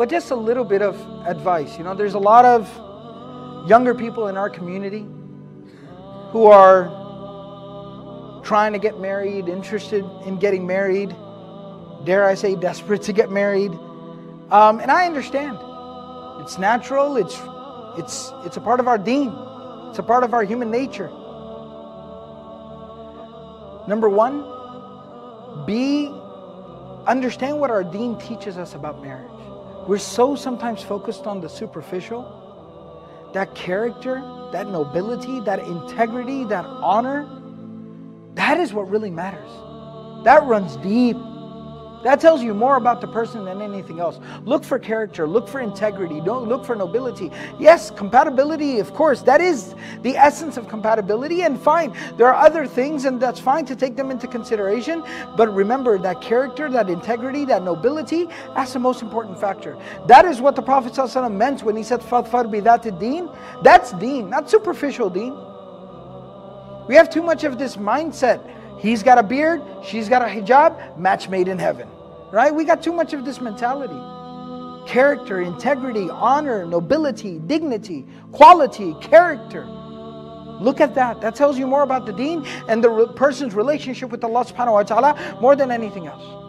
But just a little bit of advice. You know, there's a lot of younger people in our community who are trying to get married, interested in getting married, dare I say, desperate to get married. And I understand. It's natural. It's a part of our deen. It's a part of our human nature. Number one, understand what our deen teaches us about marriage. We're so sometimes focused on the superficial. That character, that nobility, that integrity, that honor, that is what really matters. That runs deep. That tells you more about the person than anything else. Look for character, look for integrity, don't look for nobility. Yes, compatibility, of course, that is the essence of compatibility, and fine. There are other things, and that's fine to take them into consideration, but remember that character, that integrity, that nobility, that's the most important factor. That is what the Prophet ﷺ meant when he said, فَاظْفَرْ بِذَاتِ الدِّينِ. That's deen, not superficial deen. We have too much of this mindset. He's got a beard, she's got a hijab, match made in heaven, right? We got too much of this mentality. Character, integrity, honor, nobility, dignity, quality, character. Look at that. That tells you more about the deen and the person's relationship with Allah subhanahu wa ta'ala more than anything else.